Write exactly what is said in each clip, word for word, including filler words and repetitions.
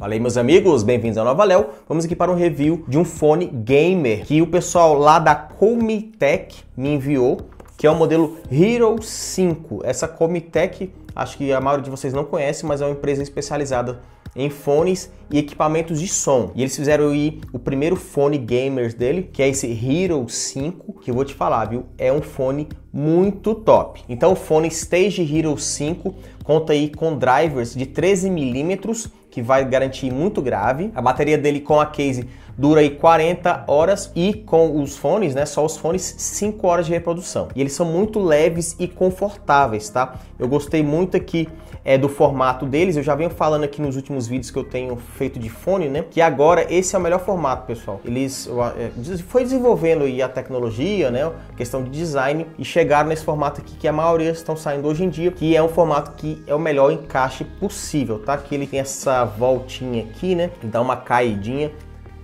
Fala aí, meus amigos, bem-vindos ao Nova Léo. Vamos aqui para um review de um fone gamer que o pessoal lá da Kimitech me enviou, que é o modelo Hero cinco. Essa Kimitech, acho que a maioria de vocês não conhece, mas é uma empresa especializada em fones e equipamentos de som. E eles fizeram aí o primeiro fone gamers dele, que é esse Hero cinco, que eu vou te falar, viu? É um fone muito top. Então o fone Stage Hero cinco conta aí com drivers de treze milímetros, que vai garantir muito grave. A bateria dele com a case dura aí quarenta horas e com os fones, né, só os fones, cinco horas de reprodução. E eles são muito leves e confortáveis, tá? Eu gostei muito aqui é, do formato deles. Eu já venho falando aqui nos últimos vídeos que eu tenho feito de fone, né, que agora esse é o melhor formato, pessoal. Eles foi desenvolvendo aí a tecnologia, né, questão de design, e chegaram nesse formato aqui que a maioria estão saindo hoje em dia, que é um formato que é o melhor encaixe possível, tá? Que ele tem essa voltinha aqui, né, que dá uma caidinha.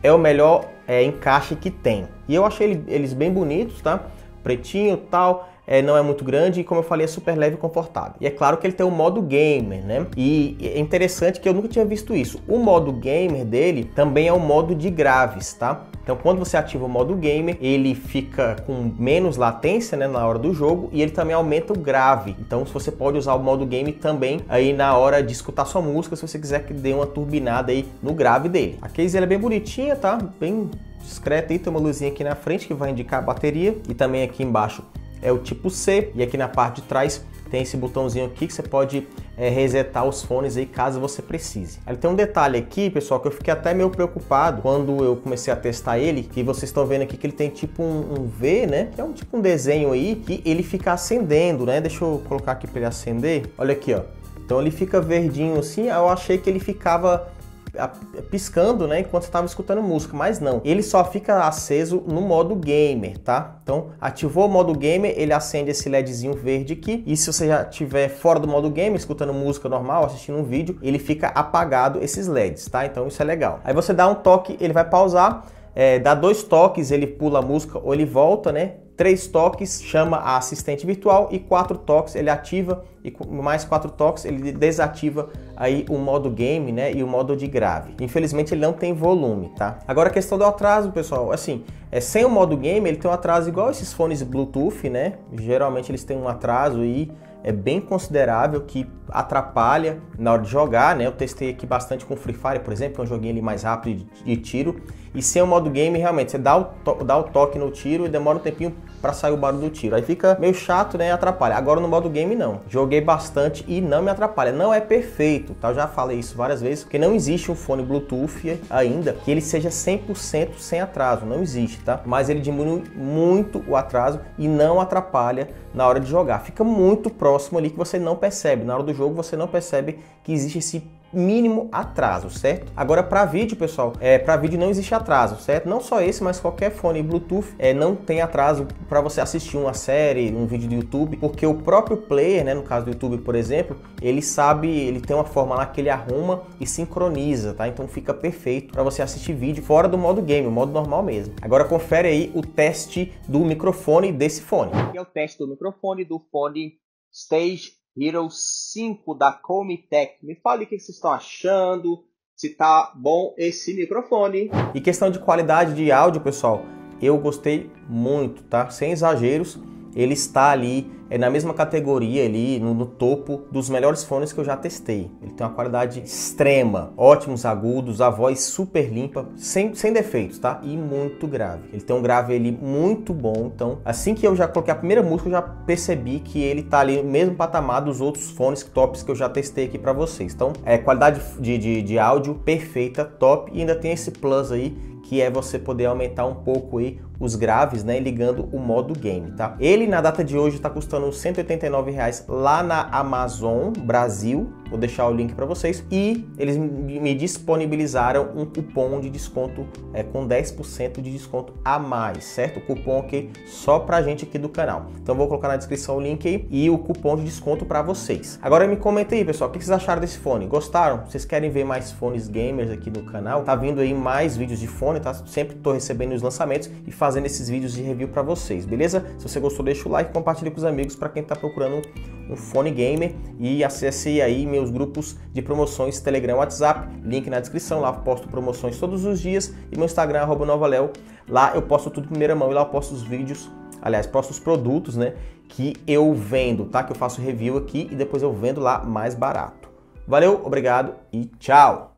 É o melhor é, encaixe que tem. E eu achei ele, eles bem bonitos, tá? Pretinho, tal, é, não é muito grande e, como eu falei, é super leve e confortável. E é claro que ele tem o modo gamer, né? E é interessante que eu nunca tinha visto isso. O modo gamer dele também é um modo de graves, tá? Então, quando você ativa o modo gamer, ele fica com menos latência, né, na hora do jogo, e ele também aumenta o grave. Então, você pode usar o modo game também aí na hora de escutar sua música, se você quiser que dê uma turbinada aí no grave dele. A case é bem bonitinha, tá? Bem discreta, e tem uma luzinha aqui na frente que vai indicar a bateria, e também aqui embaixo é o tipo C, e aqui na parte de trás tem esse botãozinho aqui que você pode é, resetar os fones aí caso você precise. Aí tem um detalhe aqui, pessoal, que eu fiquei até meio preocupado quando eu comecei a testar ele, que vocês estão vendo aqui que ele tem tipo um, um V, né? Que é um tipo um desenho aí que ele fica acendendo, né? Deixa eu colocar aqui para ele acender. Olha aqui, ó. Então ele fica verdinho assim. Eu achei que ele ficava piscando, né, enquanto estava escutando música, mas não, ele só fica aceso no modo gamer, tá? Então ativou o modo gamer, ele acende esse LEDzinho verde aqui, e se você já estiver fora do modo gamer, escutando música normal, assistindo um vídeo, ele fica apagado esses LEDs, tá? Então isso é legal. Aí você dá um toque, ele vai pausar, é, dá dois toques, ele pula a música ou ele volta, né? Três toques, chama a assistente virtual, e quatro toques ele ativa, e mais quatro toques ele desativa aí o modo game, né, e o modo de grave. Infelizmente ele não tem volume, tá? Agora a questão do atraso, pessoal, assim, é, sem o modo game ele tem um atraso igual esses fones Bluetooth, né? Geralmente eles têm um atraso aí é bem considerável, que atrapalha na hora de jogar, né? Eu testei aqui bastante com Free Fire, por exemplo, que é um joguinho ali mais rápido de tiro, e sem o modo game, realmente, você dá o, to dá o toque no tiro e demora um tempinho para sair o barulho do tiro. Aí fica meio chato, né? Atrapalha. Agora no modo game, não. Joguei bastante e não me atrapalha. Não é perfeito, tá? Eu já falei isso várias vezes, porque não existe um fone Bluetooth ainda que ele seja cem por cento sem atraso. Não existe, tá? Mas ele diminui muito o atraso e não atrapalha na hora de jogar. Fica muito próximo próximo ali que você não percebe. Na hora do jogo você não percebe que existe esse mínimo atraso, certo? Agora para vídeo, pessoal, é, para vídeo não existe atraso, certo? Não só esse, mas qualquer fone Bluetooth é, não tem atraso para você assistir uma série, um vídeo do YouTube, porque o próprio player, né, no caso do YouTube, por exemplo, ele sabe, ele tem uma forma lá que ele arruma e sincroniza, tá? Então fica perfeito para você assistir vídeo fora do modo game, o modo normal mesmo. Agora confere aí o teste do microfone desse fone. Aqui é o teste do microfone do fone Stage Hero cinco da Kimitech. Me fale o que vocês estão achando, se tá bom esse microfone. E questão de qualidade de áudio, pessoal, eu gostei muito, tá? Sem exageros, ele está ali, é na mesma categoria ali, no, no topo dos melhores fones que eu já testei. Ele tem uma qualidade extrema, ótimos agudos, a voz super limpa, sem, sem defeitos, tá? E muito grave. Ele tem um grave ali muito bom, então assim que eu já coloquei a primeira música, eu já percebi que ele tá ali no mesmo patamar dos outros fones tops que eu já testei aqui pra vocês. Então, é qualidade de, de, de áudio perfeita, top, e ainda tem esse plus aí, que é você poder aumentar um pouco aí os graves, né, ligando o modo game, tá? Ele, na data de hoje, tá custando cento e oitenta e nove reais lá na Amazon Brasil, vou deixar o link para vocês, e eles me disponibilizaram um cupom de desconto é, com dez por cento de desconto a mais, certo? O cupom aqui só pra gente aqui do canal. Então vou colocar na descrição o link aí e o cupom de desconto para vocês. Agora me comenta aí, pessoal, o que vocês acharam desse fone? Gostaram? Vocês querem ver mais fones gamers aqui no canal? Tá vindo aí mais vídeos de fone, tá? Sempre tô recebendo os lançamentos e fazendo esses vídeos de review para vocês, beleza? Se você gostou, deixa o like, compartilha com os amigos, para quem tá procurando um fone gamer e acesse aí meus grupos de promoções Telegram, WhatsApp, link na descrição, lá eu posto promoções todos os dias, e meu Instagram arroba Nova Léo, lá eu posto tudo em primeira mão e lá eu posto os vídeos, aliás, posto os produtos, né, que eu vendo, tá? Que eu faço review aqui e depois eu vendo lá mais barato. Valeu, obrigado e tchau!